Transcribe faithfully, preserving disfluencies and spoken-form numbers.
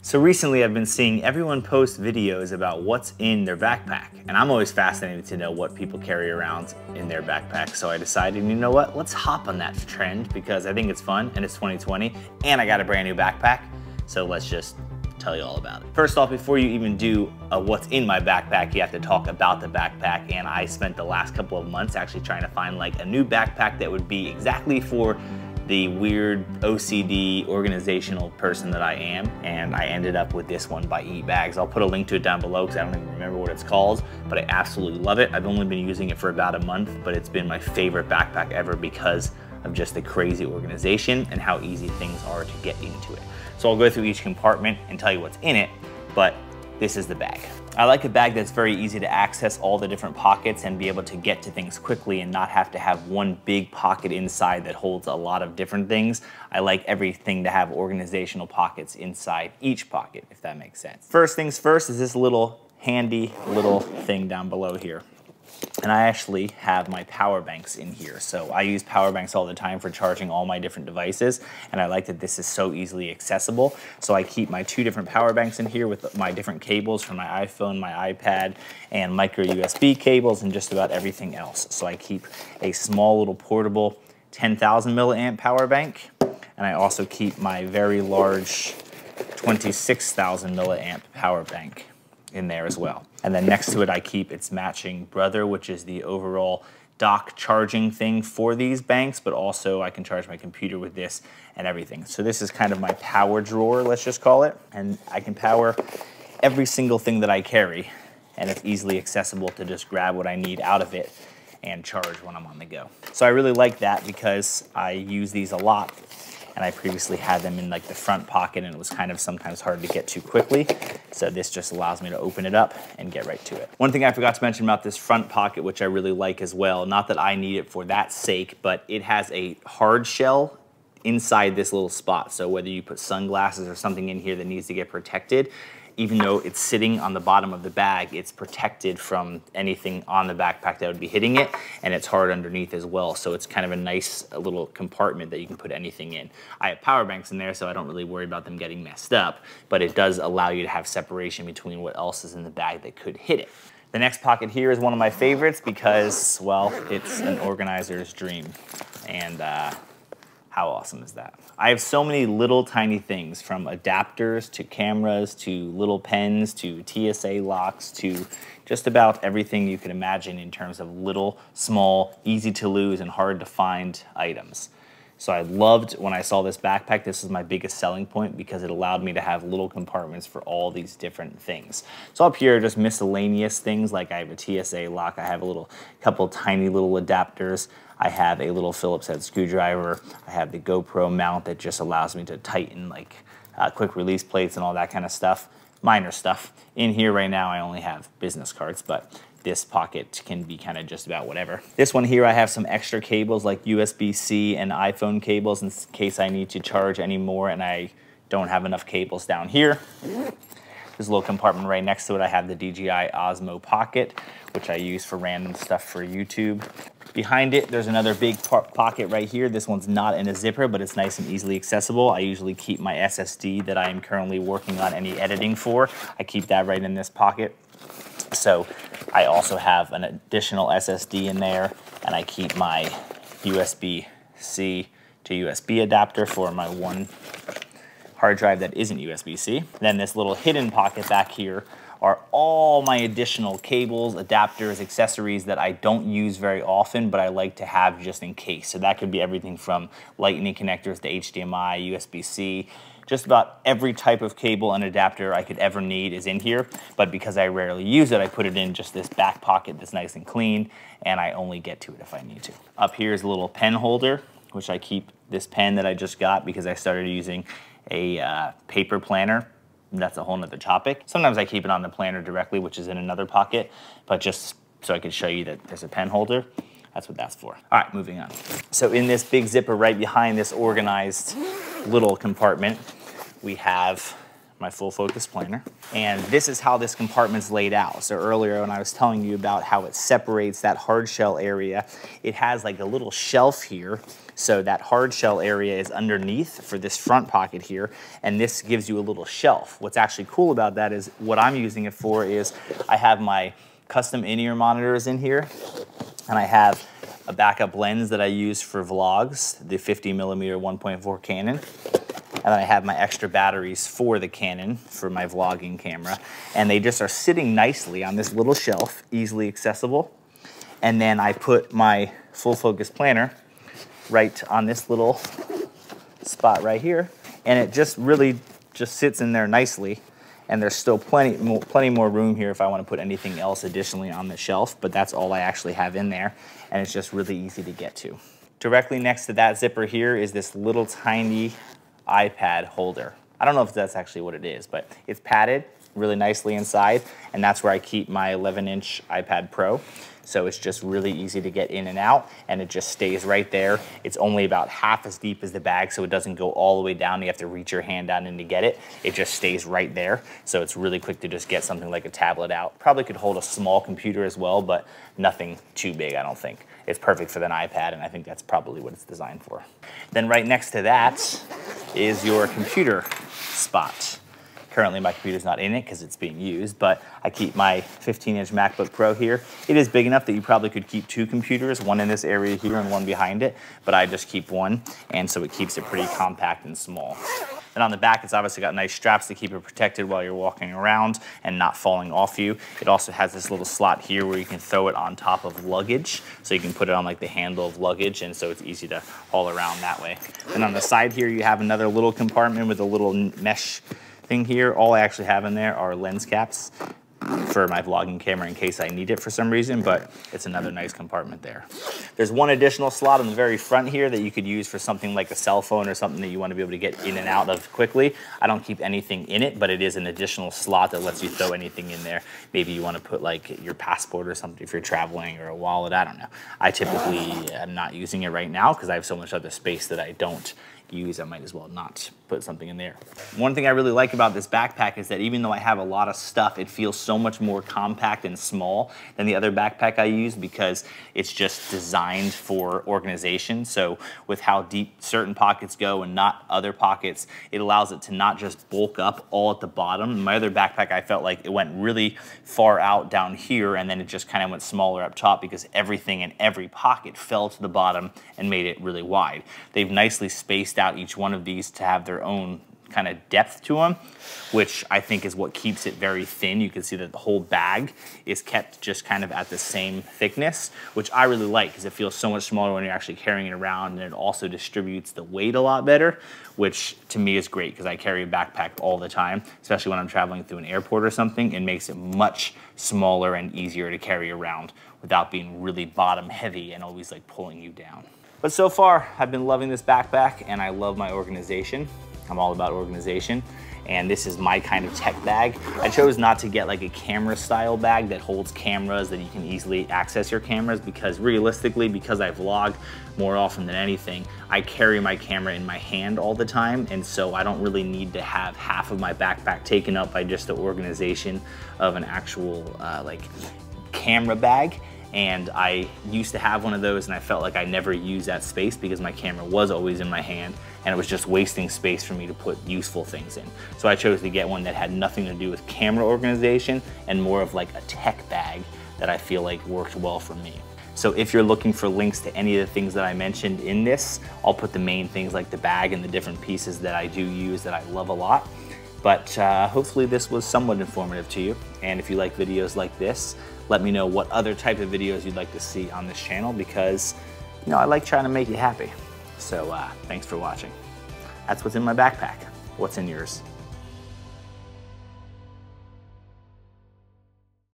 So recently I've been seeing everyone post videos about what's in their backpack, and I'm always fascinated to know what people carry around in their backpack. So I decided, you know what, let's hop on that trend because I think it's fun and it's twenty twenty and I got a brand new backpack. So let's just tell you all about it. First off, before you even do a what's in my backpack, you have to talk about the backpack. And I spent the last couple of months actually trying to find like a new backpack that would be exactly for the weird O C D organizational person that I am, and I ended up with this one by eBags. I'll put a link to it down below because I don't even remember what it's called, but I absolutely love it. I've only been using it for about a month, but it's been my favorite backpack ever because of just the crazy organization and how easy things are to get into it. So I'll go through each compartment and tell you what's in it, but this is the bag. I like a bag that's very easy to access all the different pockets and be able to get to things quickly and not have to have one big pocket inside that holds a lot of different things. I like everything to have organizational pockets inside each pocket, if that makes sense. First things first is this little handy little thing down below here. And I actually have my power banks in here. So I use power banks all the time for charging all my different devices. And I like that this is so easily accessible. So I keep my two different power banks in here with my different cables from my iPhone, my iPad, and micro U S B cables and just about everything else. So I keep a small little portable ten thousand milliamp power bank. And I also keep my very large twenty-six thousand milliamp power bank in there as well. And then next to it, I keep its matching brother, which is the overall dock charging thing for these banks, but also I can charge my computer with this and everything. So this is kind of my power drawer, let's just call it. And I can power every single thing that I carry, and it's easily accessible to just grab what I need out of it and charge when I'm on the go. So I really like that because I use these a lot, and I previously had them in like the front pocket and it was kind of sometimes hard to get to quickly. So this just allows me to open it up and get right to it. One thing I forgot to mention about this front pocket, which I really like as well, not that I need it for that sake, but it has a hard shell inside this little spot. So whether you put sunglasses or something in here that needs to get protected, even though it's sitting on the bottom of the bag, it's protected from anything on the backpack that would be hitting it, and it's hard underneath as well. So it's kind of a nice little compartment that you can put anything in. I have power banks in there, so I don't really worry about them getting messed up, but it does allow you to have separation between what else is in the bag that could hit it. The next pocket here is one of my favorites because, well, it's an organizer's dream. And uh, how awesome is that? I have so many little tiny things, from adapters to cameras to little pens to T S A locks to just about everything you can imagine in terms of little, small, easy to lose and hard to find items. So I loved when I saw this backpack. This was my biggest selling point because it allowed me to have little compartments for all these different things. So up here are just miscellaneous things, like I have a T S A lock, I have a little couple tiny little adapters, I have a little Phillips head screwdriver, I have the GoPro mount that just allows me to tighten like uh, quick release plates and all that kind of stuff, minor stuff. In here right now I only have business cards, but this pocket can be kind of just about whatever. This one here, I have some extra cables like U S B C and iPhone cables in case I need to charge any more and I don't have enough cables down here. There's a little compartment right next to it. I have the D J I Osmo Pocket, which I use for random stuff for YouTube. Behind it, there's another big pocket right here. This one's not in a zipper, but it's nice and easily accessible. I usually keep my S S D that I am currently working on any editing for. I keep that right in this pocket. So I also have an additional S S D in there, and I keep my U S B C to U S B adapter for my one hard drive that isn't U S B C. Then this little hidden pocket back here are all my additional cables, adapters, accessories that I don't use very often, but I like to have just in case. So that could be everything from lightning connectors to H D M I, U S B C, just about every type of cable and adapter I could ever need is in here, but because I rarely use it, I put it in just this back pocket that's nice and clean, and I only get to it if I need to. Up here is a little pen holder, which I keep this pen that I just got because I started using a uh, paper planner. That's a whole nother topic. Sometimes I keep it on the planner directly, which is in another pocket, but just so I can show you that there's a pen holder, that's what that's for. All right, moving on. So in this big zipper right behind this organized little compartment, we have my Full Focus Planner. And this is how this compartment's laid out. So earlier when I was telling you about how it separates that hard shell area, it has like a little shelf here. So that hard shell area is underneath for this front pocket here, and this gives you a little shelf. What's actually cool about that is what I'm using it for is I have my custom in-ear monitors in here, and I have a backup lens that I use for vlogs, the fifty millimeter one point four Canon. And then I have my extra batteries for the Canon, for my vlogging camera. And they just are sitting nicely on this little shelf, easily accessible. And then I put my Full Focus Planner right on this little spot right here. And it just really just sits in there nicely. And there's still plenty, more, plenty more room here if I want to put anything else additionally on the shelf, but that's all I actually have in there. And it's just really easy to get to. Directly next to that zipper here is this little tiny iPad holder. I don't know if that's actually what it is, but it's padded really nicely inside, and that's where I keep my eleven inch iPad Pro. So it's just really easy to get in and out, and it just stays right there. It's only about half as deep as the bag, so it doesn't go all the way down. You have to reach your hand down in to get it. It just stays right there. So it's really quick to just get something like a tablet out. Probably could hold a small computer as well, but nothing too big, I don't think. It's perfect for an iPad, and I think that's probably what it's designed for. Then right next to that is your computer spot. Currently my computer's not in it because it's being used, but I keep my fifteen inch MacBook Pro here. It is big enough that you probably could keep two computers, one in this area here and one behind it, but I just keep one, and so it keeps it pretty compact and small. And on the back, it's obviously got nice straps to keep it protected while you're walking around and not falling off you. It also has this little slot here where you can throw it on top of luggage, so you can put it on like the handle of luggage, and so it's easy to haul around that way. And on the side here, you have another little compartment with a little mesh thing here. All I actually have in there are lens caps for my vlogging camera in case I need it for some reason, but it's another nice compartment there. There's one additional slot on the very front here that you could use for something like a cell phone or something that you want to be able to get in and out of quickly. I don't keep anything in it, but it is an additional slot that lets you throw anything in there. Maybe you want to put like your passport or something if you're traveling, or a wallet, I don't know. I typically am not using it right now because I have so much other space that I don't use, I might as well not put something in there. One thing I really like about this backpack is that even though I have a lot of stuff, it feels so much more compact and small than the other backpack I use because it's just designed for organization. So with how deep certain pockets go and not other pockets, it allows it to not just bulk up all at the bottom. My other backpack, I felt like it went really far out down here, and then it just kind of went smaller up top because everything in every pocket fell to the bottom and made it really wide. They've nicely spaced out each one of these to have their own kind of depth to them, which I think is what keeps it very thin. You can see that the whole bag is kept just kind of at the same thickness, which I really like because it feels so much smaller when you're actually carrying it around, and it also distributes the weight a lot better, which to me is great because I carry a backpack all the time, especially when I'm traveling through an airport or something. It makes it much smaller and easier to carry around without being really bottom heavy and always like pulling you down. But so far, I've been loving this backpack, and I love my organization. I'm all about organization, and this is my kind of tech bag. I chose not to get like a camera style bag that holds cameras that you can easily access your cameras, because realistically, because I vlog more often than anything, I carry my camera in my hand all the time, and so I don't really need to have half of my backpack taken up by just the organization of an actual uh, like camera bag. And I used to have one of those, and I felt like I never used that space because my camera was always in my hand, and it was just wasting space for me to put useful things in. So I chose to get one that had nothing to do with camera organization and more of like a tech bag that I feel like worked well for me. So if you're looking for links to any of the things that I mentioned in this, I'll put the main things like the bag and the different pieces that I do use that I love a lot. But uh, hopefully this was somewhat informative to you. And if you like videos like this, let me know what other type of videos you'd like to see on this channel, because, you know, I like trying to make you happy. So uh, thanks for watching. That's what's in my backpack. What's in yours?